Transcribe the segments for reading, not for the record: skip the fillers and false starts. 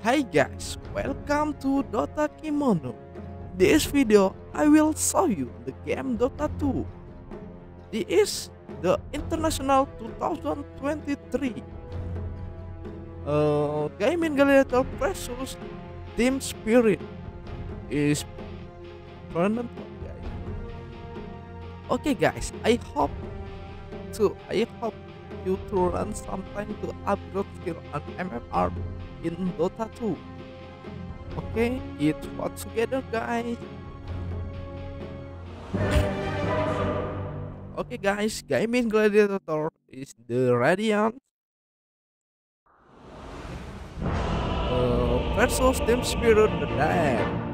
Hi guys, welcome to Dota Kimono. This video I will show you the game Dota 2. This is the International 2023. Gaimin Gladiators versus Team Spirit is tournament, guys. Okay guys, I hope you to learn sometime to upgrade skill on MMR in Dota 2. Okay, it's what together guys. Okay guys, Gaimin Gladiator is the Radiant versus Team Spirit the Damn.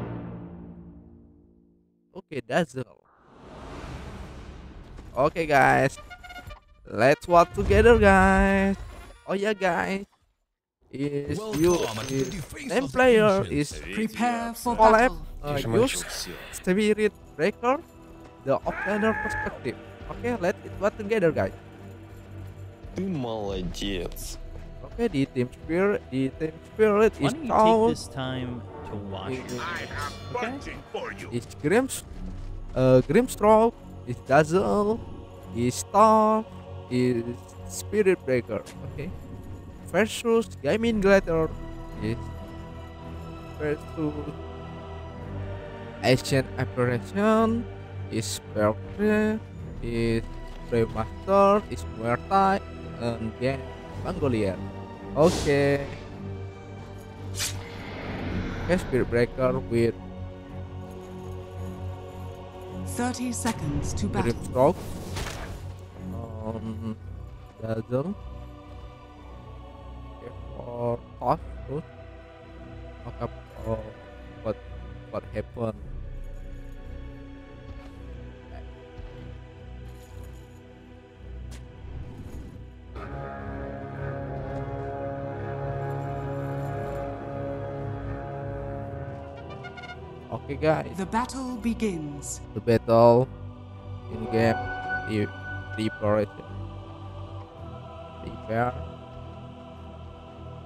Okay, Dazzle. Okay guys, let's watch together guys. Oh yeah guys, is you name player is prepare for Collapse, use Spirit Breaker, the obtainer perspective. Okay, let's watch together guys. Ты молодец. Okay, the Team Spirit is called this time to watch. Okay, it's Grimstroke, it's Dazzle, it's Storm, is Spirit Breaker. Okay, versus Gaimin Gladiator is versus Ancient Apparition, is Spirit Breaker, is Remaster, is Muay Thai, and then Pangolier. Okay, Spirit Breaker with 30 seconds to battle. Grimstroke, Dazzle. Or off, okay, or what happened? Okay, guys. The battle begins. The battle in game is preparation. Prepare.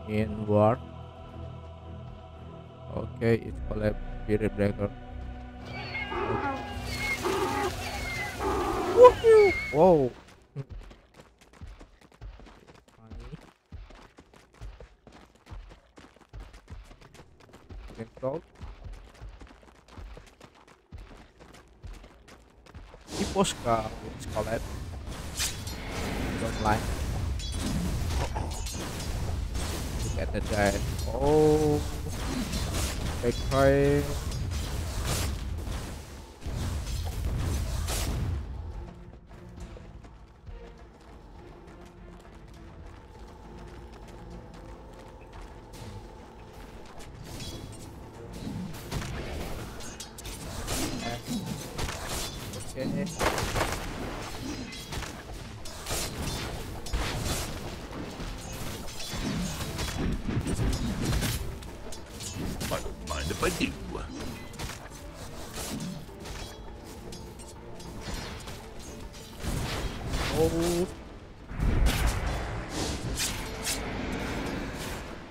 In war. Okay, it's Collapse, Spirit Breaker. Woohoo! Whoa! Funny. Iposka, it's Collapse. Don't lie. At the guy. Oh, big try. Okay.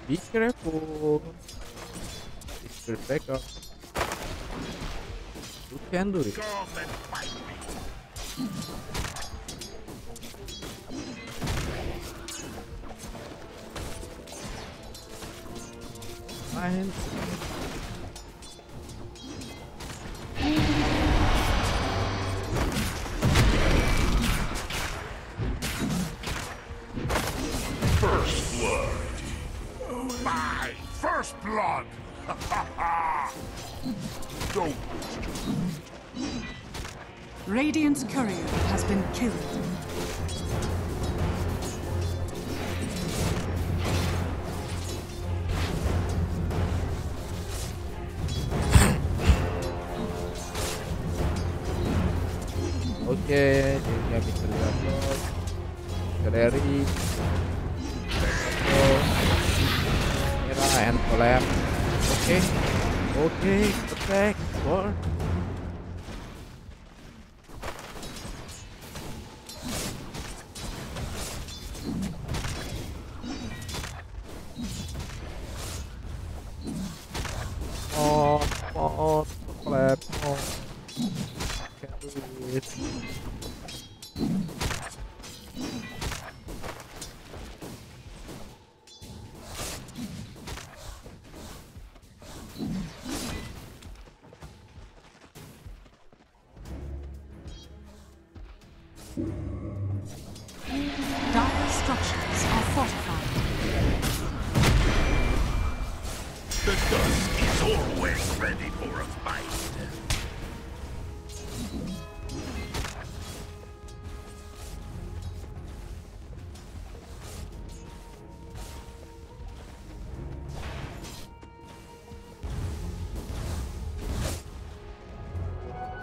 Be careful. It's Spirit Breaker. You can do it. Fine. Blood. Don't. Radiant's courier has been killed. Okay, dia bisa dapat galeri. And collapse. Okay, attack, war. it.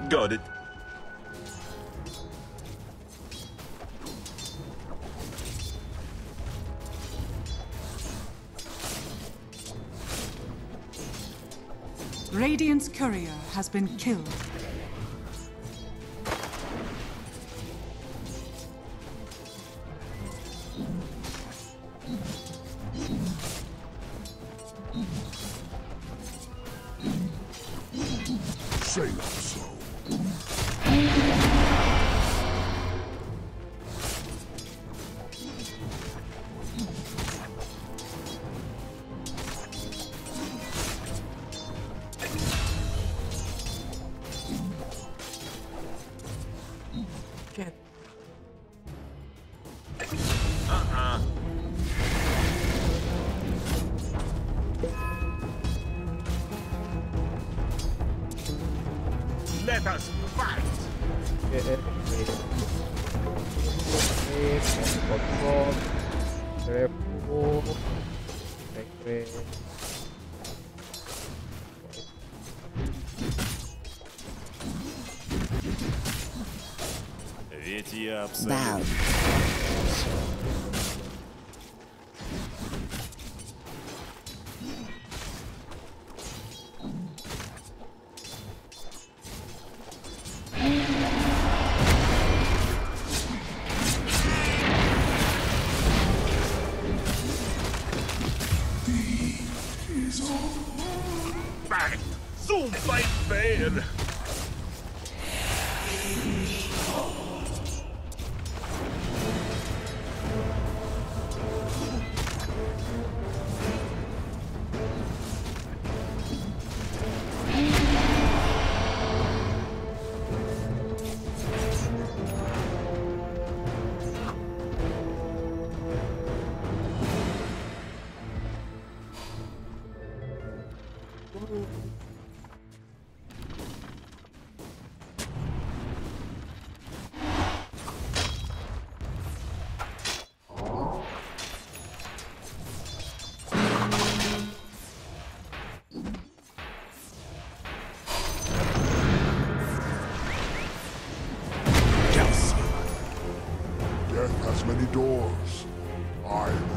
Got it. Radiant's courier has been killed. Wow.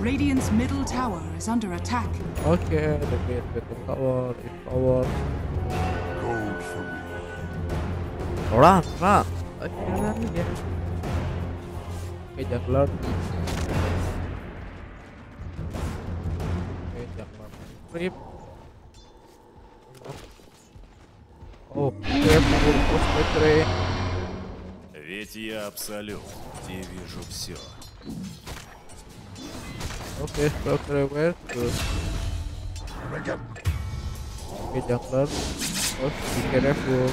Radiant's middle tower is under attack. Okay, the middle tower is over. Gold for me. Run. Okay, just learn. Okay, just learn. Rip. Oh, okay, ведь я абсолют, где вижу все. Okay, stop everywhere. Good. Okay, jungler. Oh, be careful.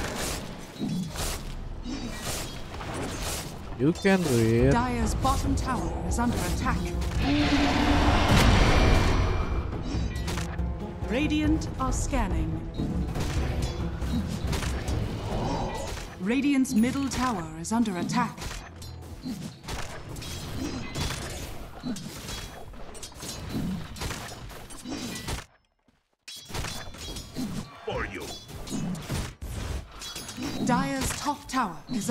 You can do it. Dire's bottom tower is under attack. Radiant are scanning. Radiant's middle tower is under attack. Tower is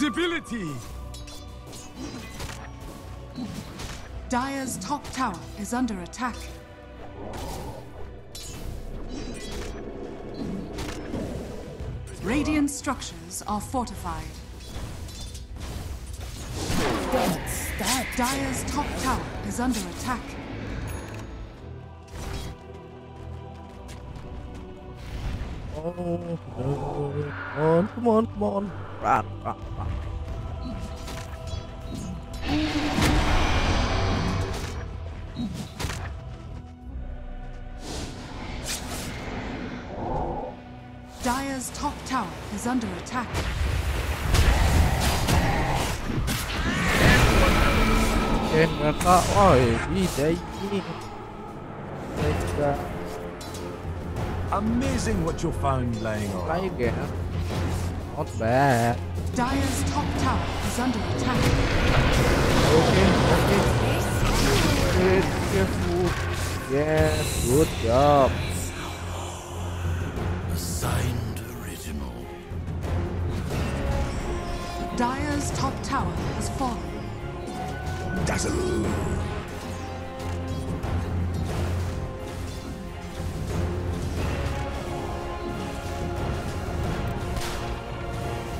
Invisibility! Dire's top tower is under attack. Radiant structures are fortified. Dire's top tower is under attack. Oh, no. Come on. Rah. Dire's top tower is under attack. Amazing what you found laying on. Not bad. Dire's top tower is under attack. Okay. Careful. Yes, good job. Assigned original. Dire's top tower has fallen. Dazzle.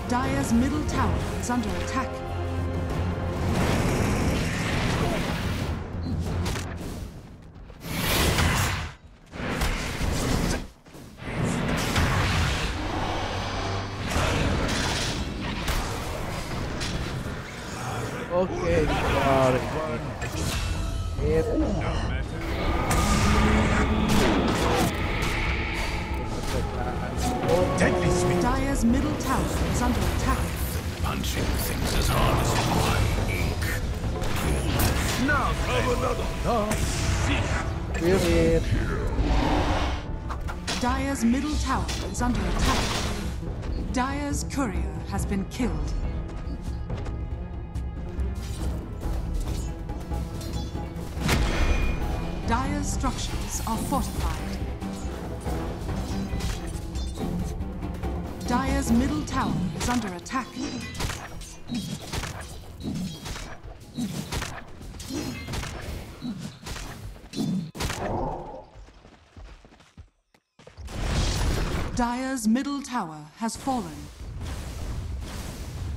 Dire's middle tower is under attack. Okay, got it. Yep. Oh. Dire's middle tower is under attack. Punching things as hard as my ink. Now come another. Oh. Dire's middle tower is under attack. Dire's courier has been killed. Dire's structures are fortified. Dire's middle tower is under attack. Dire's middle tower has fallen.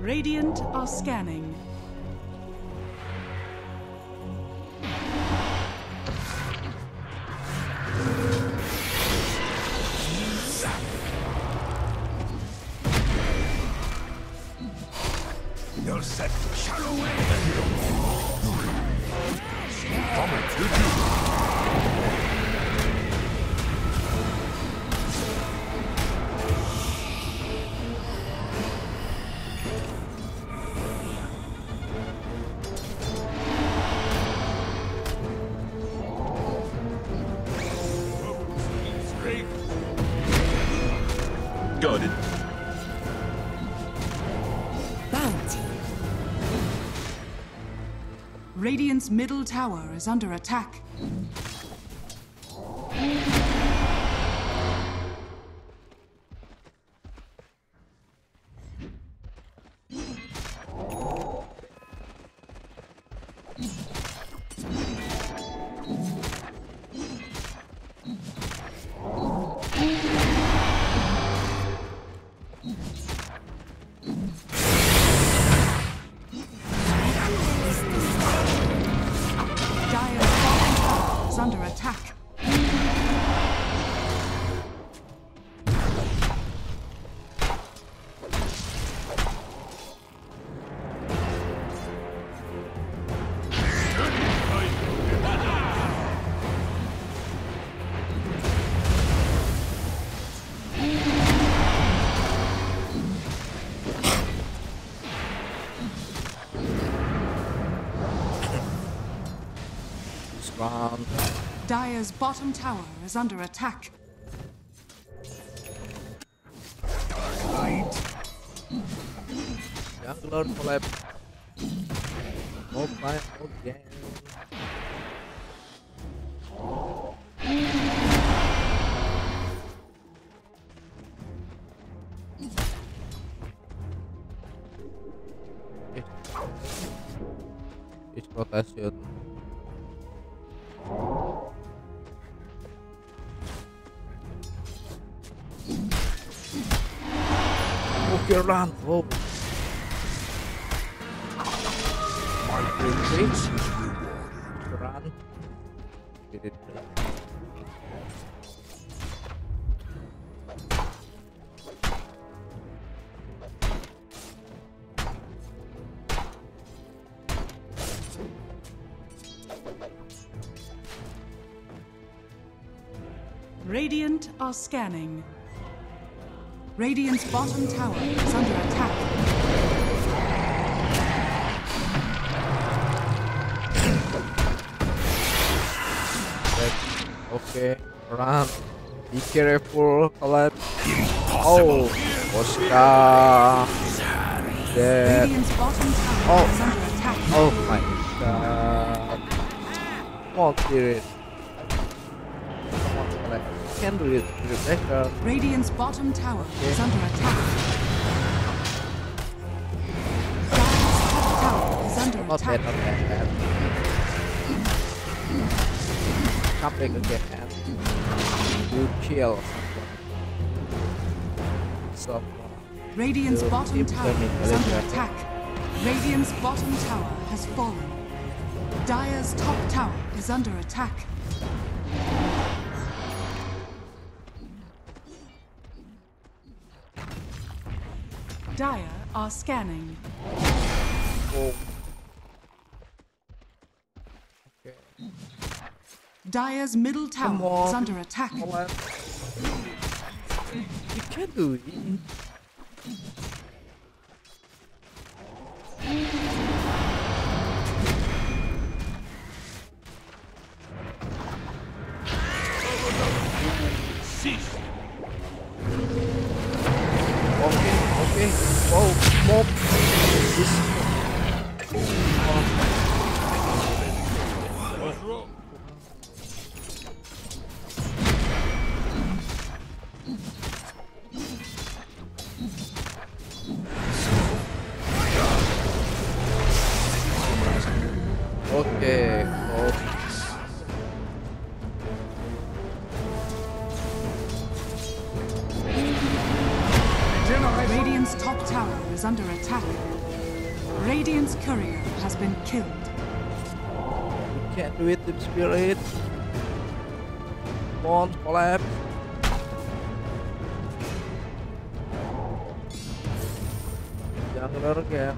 Radiant are scanning. You'll set shall away. Radiant's middle tower is under attack. is under attack. Dire's bottom tower is under attack. Dark Knight. Young Lord Collapse. Oh my, oh yeah. It's rotation. Run, oh. Run. Did it. Radiant are scanning. Radiant's bottom tower is under attack. Okay, run. Be careful, Collapse. Oh, Oscar. Dead. Radiant's bottom tower is under attack. Oh my god. Come on, Spirit. Can do it. Radiant's bottom tower is under attack. Radiant's top tower is under attack. Something again. You kill. So. Radiant's bottom tower is under attack. Radiant's bottom tower has fallen. Dire's top tower is under attack. Dire are scanning. Oh. Okay. Dire's middle tower is under attack. You can do it. With Team Spirit, won't collapse. Jungler again.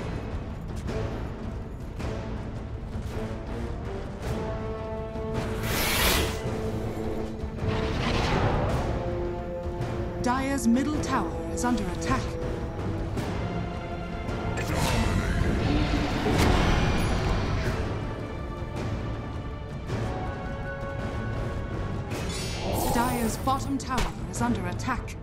Dire's middle tower is under attack. Dire's bottom tower is under attack.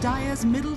Dire's middle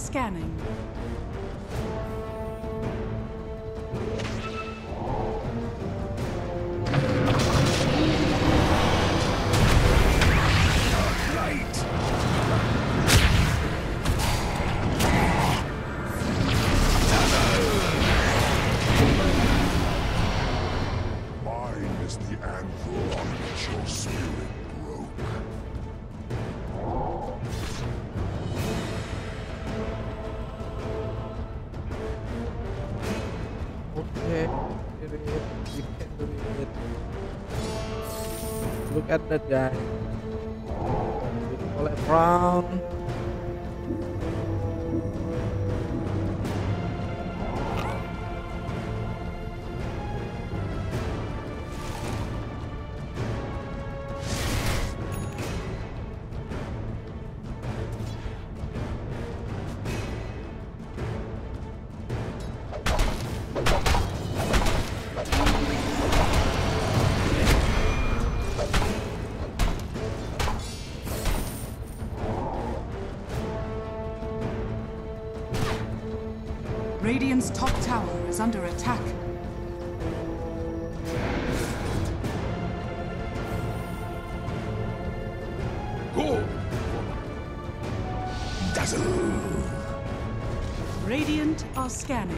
scanning. At that guy, all around. Radiant's top tower is under attack. Go! Dazzle! Radiant are scanning.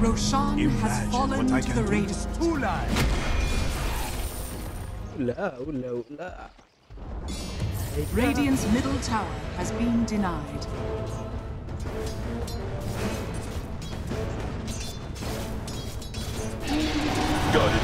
Roshan has fallen to the raiders. Radiant's middle tower has been denied. Got it.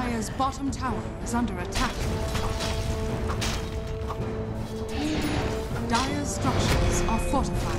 Dire's bottom tower is under attack. Dire's structures are fortified.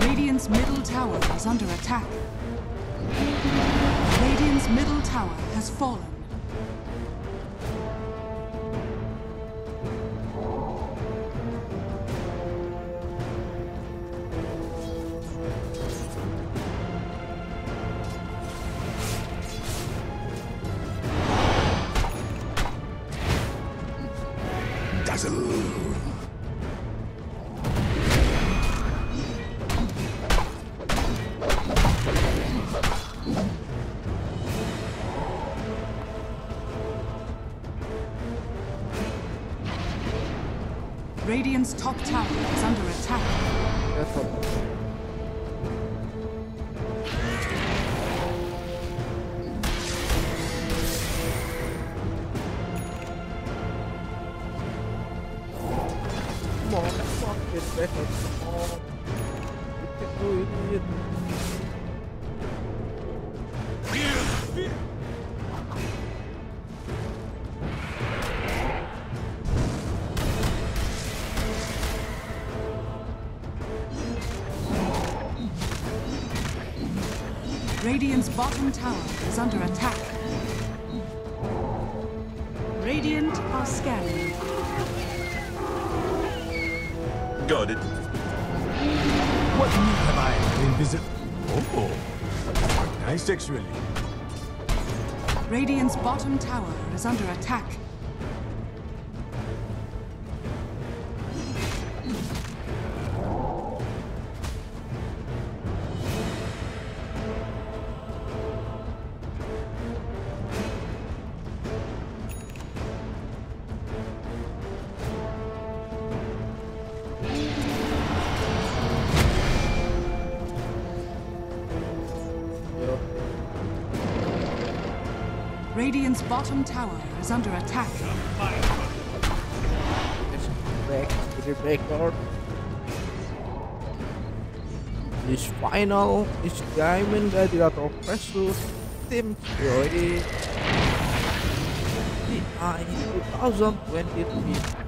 Radiant's bottom tower is under attack. Radiant's top tower is under attack. Radiant's bottom tower is under attack. Radiant are scanning. Got it. What have I? Invisible. Oh, nice sexually. Radiant's bottom tower is under attack. Radiant's bottom tower is under attack. Back to the backyard. This final is Gaimin Gladiators versus Team Spirit. The I 2023.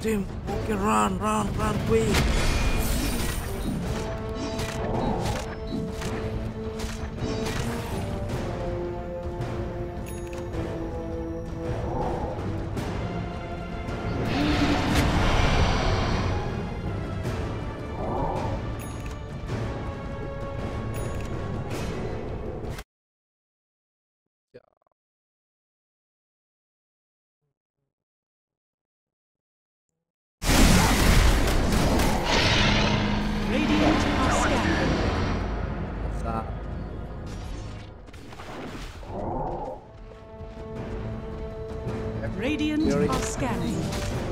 Team, okay, run, quick! Radiant's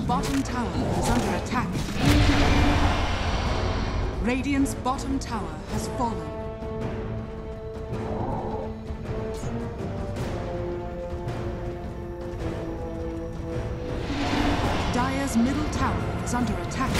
bottom tower is under attack. Radiant's bottom tower has fallen. Dire's middle tower is under attack.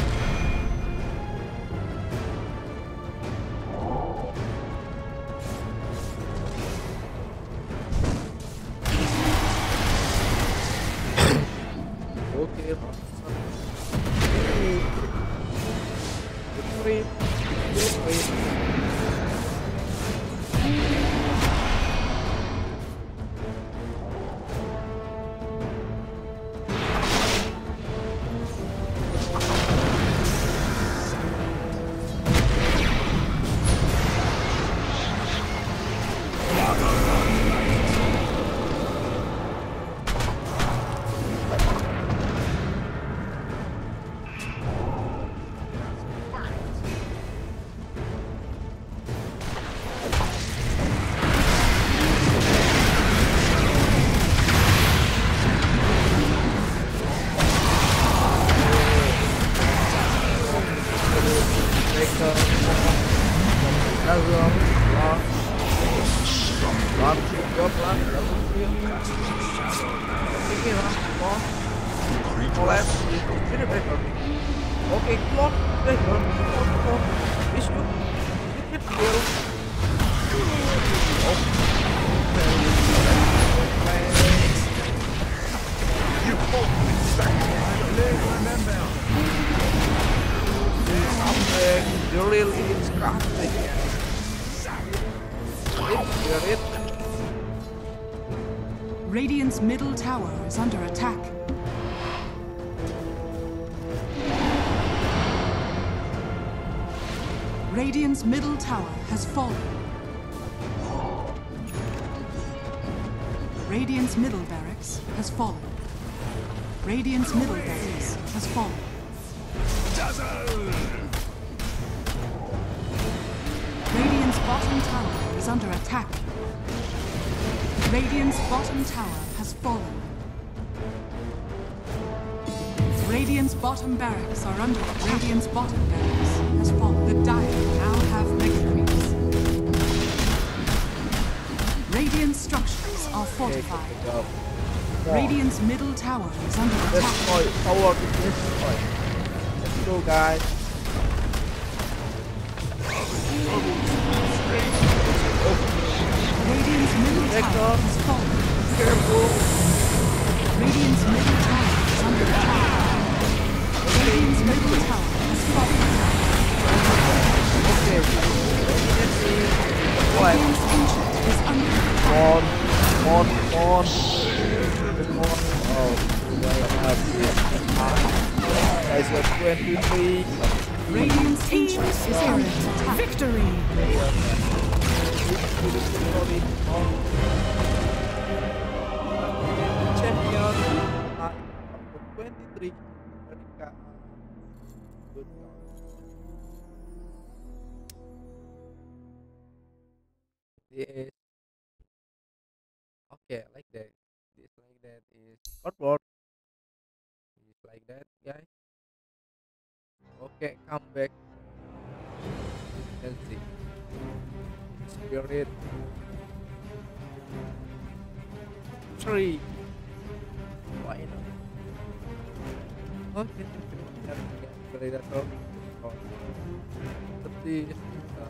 Radiant's middle tower is under attack. Radiant's middle tower has fallen. Radiant's middle barracks has fallen. Radiant's middle barracks has fallen. Dazzle! Radiant's bottom tower is under attack. Radiant's bottom tower has fallen. Radiant's bottom barracks are under attack. Radiant's bottom barracks has fallen. The Dire now have victories. Radiant's structures are fortified. Radiant's middle tower is under attack. Let's go, guys. Radiant's middle tower is falling. Careful. Radiant's middle tower is under attack. Radiant's middle tower is falling. Okay. Radiant's ancient is under attack. On. Radiant's ancient is under attack. Victory. Champion 23. This, okay, like that. This like that is cardboard. This like that, guys. Okay, come back. Let's see. Spirit 3. Why not? Okay, Gladiator. Seperti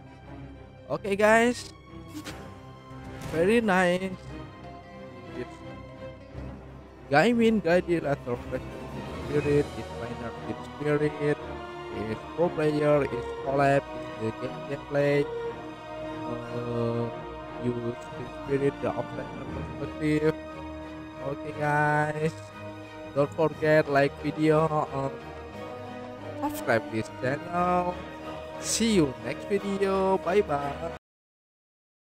Gaimin Gladiator 32. Okay guys, very nice. Yes. Gaimin Gladiator versus Spirit is minor Team Spirit, is pro player, is Collapse, is the gameplay. Use Team Spirit the offline perspective. Okay guys, don't forget like video, subscribe this channel. See you next video. Bye bye.